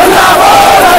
Allah!